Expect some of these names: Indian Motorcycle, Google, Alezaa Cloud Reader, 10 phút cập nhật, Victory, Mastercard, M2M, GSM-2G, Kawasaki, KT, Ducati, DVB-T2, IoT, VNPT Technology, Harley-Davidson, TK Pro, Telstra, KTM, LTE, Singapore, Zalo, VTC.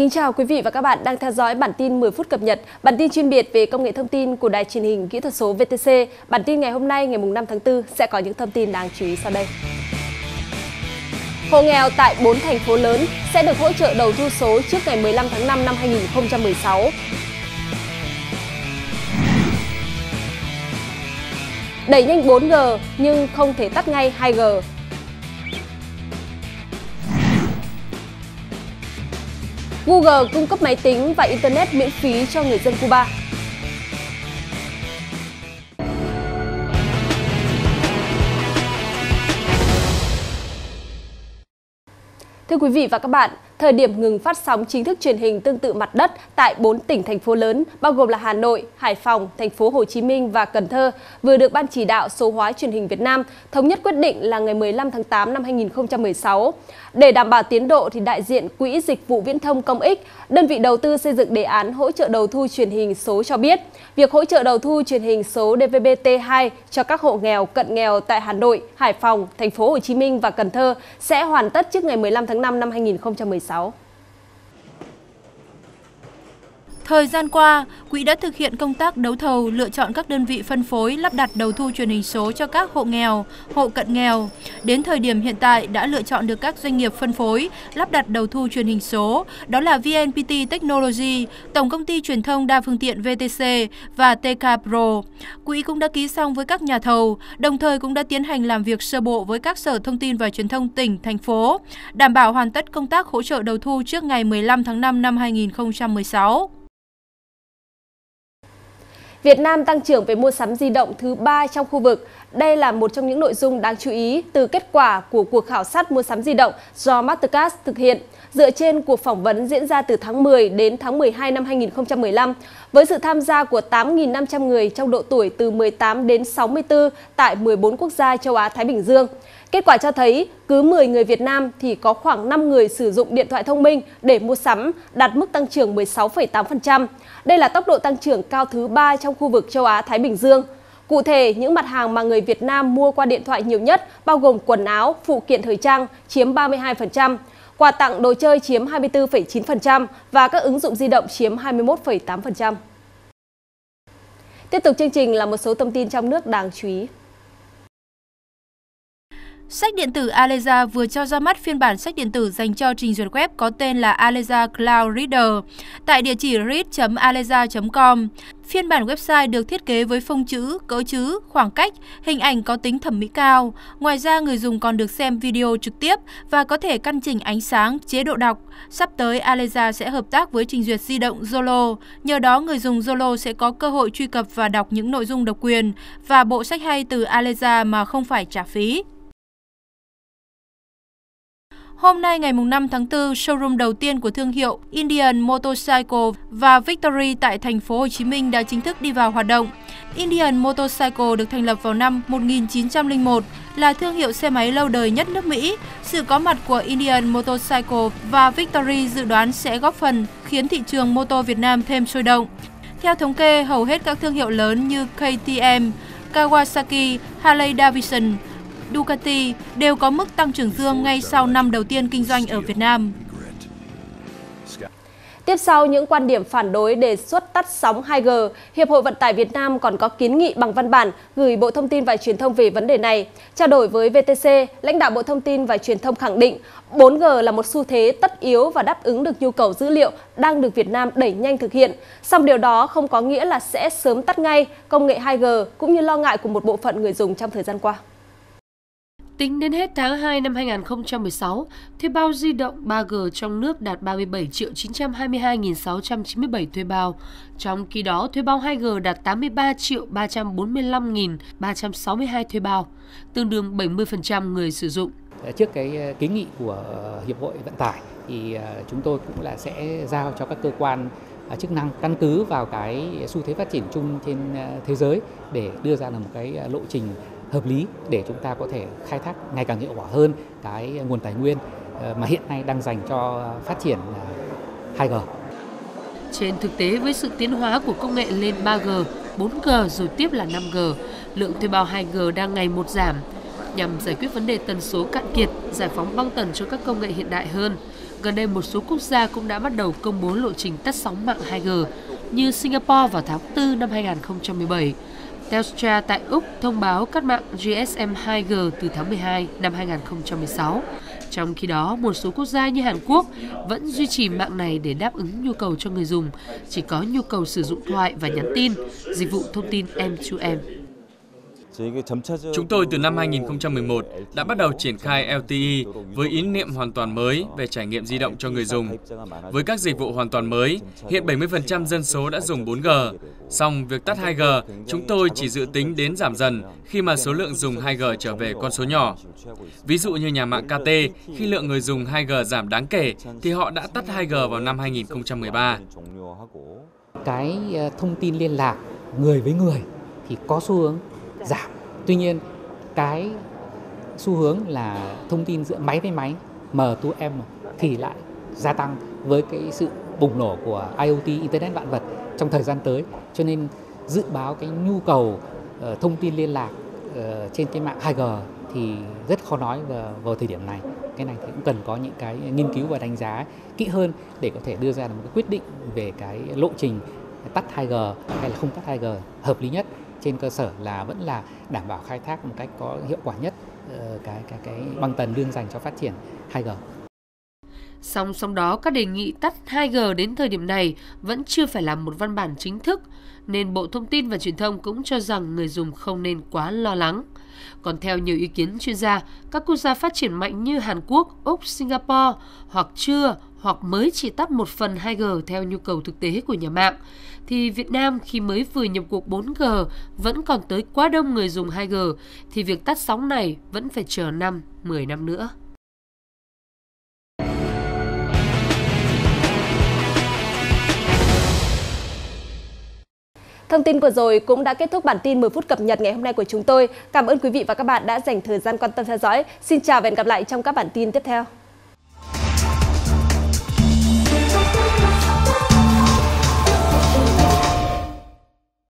Kính chào quý vị và các bạn đang theo dõi bản tin 10 phút cập nhật, bản tin chuyên biệt về công nghệ thông tin của Đài Truyền hình Kỹ thuật số VTC. Bản tin ngày hôm nay ngày 5 tháng 4 sẽ có những thông tin đáng chú ý sau đây. Hộ nghèo tại 4 thành phố lớn sẽ được hỗ trợ đầu thu số trước ngày 15 tháng 5 năm 2016. Đẩy nhanh 4G nhưng không thể tắt ngay 2G. Google cung cấp máy tính và Internet miễn phí cho người dân Cuba. Thưa quý vị và các bạn, thời điểm ngừng phát sóng chính thức truyền hình tương tự mặt đất tại 4 tỉnh thành phố lớn bao gồm là Hà Nội, Hải Phòng, thành phố Hồ Chí Minh và Cần Thơ vừa được Ban Chỉ đạo Số hóa Truyền hình Việt Nam thống nhất quyết định là ngày 15 tháng 8 năm 2016. Để đảm bảo tiến độ thì đại diện Quỹ Dịch vụ Viễn thông Công ích, đơn vị đầu tư xây dựng đề án hỗ trợ đầu thu truyền hình số cho biết, việc hỗ trợ đầu thu truyền hình số DVB-T2 cho các hộ nghèo, cận nghèo tại Hà Nội, Hải Phòng, thành phố Hồ Chí Minh và Cần Thơ sẽ hoàn tất trước ngày 15 tháng 5 năm 2016. Thời gian qua, quỹ đã thực hiện công tác đấu thầu, lựa chọn các đơn vị phân phối lắp đặt đầu thu truyền hình số cho các hộ nghèo, hộ cận nghèo. Đến thời điểm hiện tại đã lựa chọn được các doanh nghiệp phân phối lắp đặt đầu thu truyền hình số, đó là VNPT Technology, Tổng công ty truyền thông đa phương tiện VTC và TK Pro. Quỹ cũng đã ký xong với các nhà thầu, đồng thời cũng đã tiến hành làm việc sơ bộ với các sở thông tin và truyền thông tỉnh, thành phố, đảm bảo hoàn tất công tác hỗ trợ đầu thu trước ngày 15 tháng 5 năm 2016. Việt Nam tăng trưởng về mua sắm di động thứ 3 trong khu vực. Đây là một trong những nội dung đáng chú ý từ kết quả của cuộc khảo sát mua sắm di động do Mastercard thực hiện, dựa trên cuộc phỏng vấn diễn ra từ tháng 10 đến tháng 12 năm 2015, với sự tham gia của 8.500 người trong độ tuổi từ 18 đến 64 tại 14 quốc gia châu Á-Thái Bình Dương. Kết quả cho thấy, cứ 10 người Việt Nam thì có khoảng 5 người sử dụng điện thoại thông minh để mua sắm, đạt mức tăng trưởng 16,8%. Đây là tốc độ tăng trưởng cao thứ 3 trong khu vực châu Á-Thái Bình Dương. Cụ thể, những mặt hàng mà người Việt Nam mua qua điện thoại nhiều nhất bao gồm quần áo, phụ kiện thời trang chiếm 32%, quà tặng đồ chơi chiếm 24,9% và các ứng dụng di động chiếm 21,8%. Tiếp tục chương trình là một số thông tin trong nước đáng chú ý. Sách điện tử Alezaa vừa cho ra mắt phiên bản sách điện tử dành cho trình duyệt web có tên là Alezaa Cloud Reader tại địa chỉ read.alezaa.com. Phiên bản website được thiết kế với phông chữ, cỡ chữ, khoảng cách, hình ảnh có tính thẩm mỹ cao. Ngoài ra, người dùng còn được xem video trực tiếp và có thể căn chỉnh ánh sáng, chế độ đọc. Sắp tới, Alezaa sẽ hợp tác với trình duyệt di động Zalo. Nhờ đó, người dùng Zalo sẽ có cơ hội truy cập và đọc những nội dung độc quyền và bộ sách hay từ Alezaa mà không phải trả phí. Hôm nay ngày 5 tháng 4, showroom đầu tiên của thương hiệu Indian Motorcycle và Victory tại thành phố Hồ Chí Minh đã chính thức đi vào hoạt động. Indian Motorcycle được thành lập vào năm 1901, là thương hiệu xe máy lâu đời nhất nước Mỹ. Sự có mặt của Indian Motorcycle và Victory dự đoán sẽ góp phần khiến thị trường mô tô Việt Nam thêm sôi động. Theo thống kê, hầu hết các thương hiệu lớn như KTM, Kawasaki, Harley-Davidson, Ducati đều có mức tăng trưởng dương ngay sau năm đầu tiên kinh doanh ở Việt Nam. Tiếp sau những quan điểm phản đối đề xuất tắt sóng 2G, Hiệp hội Vận tải Việt Nam còn có kiến nghị bằng văn bản gửi Bộ Thông tin và Truyền thông về vấn đề này. Trao đổi với VTC, lãnh đạo Bộ Thông tin và Truyền thông khẳng định 4G là một xu thế tất yếu và đáp ứng được nhu cầu dữ liệu đang được Việt Nam đẩy nhanh thực hiện. Song điều đó không có nghĩa là sẽ sớm tắt ngay công nghệ 2G cũng như lo ngại của một bộ phận người dùng trong thời gian qua. Tính đến hết tháng 2 năm 2016, thuê bao di động 3G trong nước đạt 37.922.697 thuê bao. Trong khi đó, thuê bao 2G đạt 83.345.362 thuê bao, tương đương 70% người sử dụng. Trước cái kiến nghị của Hiệp hội Vận tải thì chúng tôi cũng là sẽ giao cho các cơ quan chức năng căn cứ vào cái xu thế phát triển chung trên thế giới để đưa ra một cái lộ trình hợp lý để chúng ta có thể khai thác ngày càng hiệu quả hơn cái nguồn tài nguyên mà hiện nay đang dành cho phát triển 2G. Trên thực tế, với sự tiến hóa của công nghệ lên 3G, 4G rồi tiếp là 5G, lượng thuê bao 2G đang ngày một giảm. Nhằm giải quyết vấn đề tần số cạn kiệt, giải phóng băng tần cho các công nghệ hiện đại hơn, gần đây một số quốc gia cũng đã bắt đầu công bố lộ trình tắt sóng mạng 2G như Singapore vào tháng 4 năm 2017. Telstra tại Úc thông báo cắt mạng GSM-2G từ tháng 12 năm 2016. Trong khi đó, một số quốc gia như Hàn Quốc vẫn duy trì mạng này để đáp ứng nhu cầu cho người dùng, chỉ có nhu cầu sử dụng thoại và nhắn tin, dịch vụ thông tin M2M. Chúng tôi từ năm 2011 đã bắt đầu triển khai LTE với ý niệm hoàn toàn mới về trải nghiệm di động cho người dùng. Với các dịch vụ hoàn toàn mới, hiện 70% dân số đã dùng 4G. Song việc tắt 2G, chúng tôi chỉ dự tính đến giảm dần khi mà số lượng dùng 2G trở về con số nhỏ. Ví dụ như nhà mạng KT, khi lượng người dùng 2G giảm đáng kể thì họ đã tắt 2G vào năm 2013. Cái thông tin liên lạc người với người thì có xu hướng giảm. Tuy nhiên, cái xu hướng là thông tin giữa máy với máy M2M thì lại gia tăng với cái sự bùng nổ của IoT, Internet vạn vật trong thời gian tới. Cho nên dự báo cái nhu cầu thông tin liên lạc trên cái mạng 2G thì rất khó nói vào thời điểm này. Cái này thì cũng cần có những cái nghiên cứu và đánh giá kỹ hơn để có thể đưa ra một cái quyết định về cái lộ trình tắt 2G hay là không tắt 2G hợp lý nhất, trên cơ sở là vẫn là đảm bảo khai thác một cách có hiệu quả nhất cái băng tần đương dành cho phát triển 2G. Song đó, các đề nghị tắt 2G đến thời điểm này vẫn chưa phải là một văn bản chính thức, nên Bộ Thông tin và Truyền thông cũng cho rằng người dùng không nên quá lo lắng. Còn theo nhiều ý kiến chuyên gia, các quốc gia phát triển mạnh như Hàn Quốc, Úc, Singapore hoặc chưa hoặc mới chỉ tắt một phần 2G theo nhu cầu thực tế của nhà mạng, thì Việt Nam khi mới vừa nhập cuộc 4G vẫn còn tới quá đông người dùng 2G, thì việc tắt sóng này vẫn phải chờ 5, 10 năm nữa. Thông tin vừa rồi cũng đã kết thúc bản tin 10 phút cập nhật ngày hôm nay của chúng tôi. Cảm ơn quý vị và các bạn đã dành thời gian quan tâm theo dõi. Xin chào và hẹn gặp lại trong các bản tin tiếp theo.